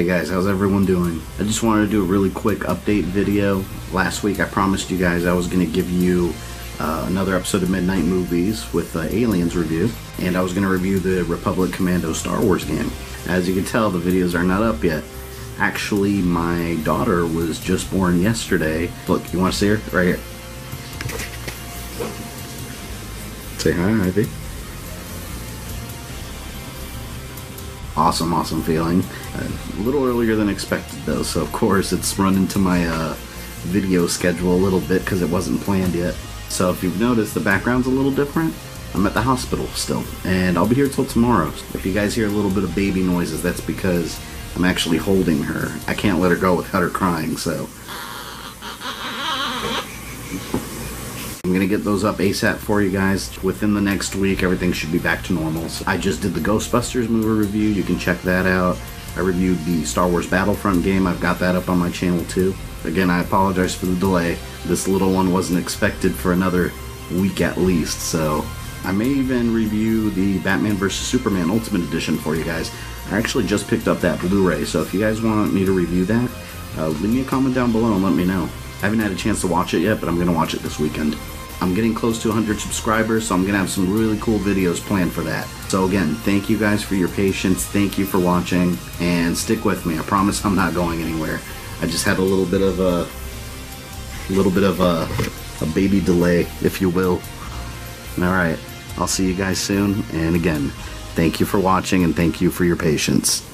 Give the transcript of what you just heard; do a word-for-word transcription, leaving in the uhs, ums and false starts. Hey guys, how's everyone doing? I just wanted to do a really quick update video. Last week I promised you guys I was going to give you uh, another episode of Midnight Movies with uh, Aliens review, and I was going to review the Republic Commando Star Wars game. As you can tell, the videos are not up yet. Actually, my daughter was just born yesterday. Look, you want to see her? Right here. Say hi, Ivy. Awesome, awesome feeling. A little earlier than expected though, so of course it's run into my uh, video schedule a little bit because it wasn't planned yet. So if you've noticed, the background's a little different. I'm at the hospital still, and I'll be here till tomorrow. If you guys hear a little bit of baby noises, that's because I'm actually holding her. I can't let her go without her crying, so I'm going to get those up ASAP for you guys. Within the next week, everything should be back to normal. So I just did the Ghostbusters movie review. You can check that out. I reviewed the Star Wars Battlefront game. I've got that up on my channel too. Again, I apologize for the delay. This little one wasn't expected for another week at least, so I may even review the Batman vs Superman Ultimate Edition for you guys. I actually just picked up that Blu-ray, so if you guys want me to review that, uh, leave me a comment down below and let me know. I haven't had a chance to watch it yet, but I'm going to watch it this weekend. I'm getting close to one hundred subscribers, so I'm going to have some really cool videos planned for that. So again, thank you guys for your patience, thank you for watching, and stick with me. I promise I'm not going anywhere. I just had a little bit of a, a little bit of a, a baby delay, if you will. Alright, I'll see you guys soon, and again, thank you for watching and thank you for your patience.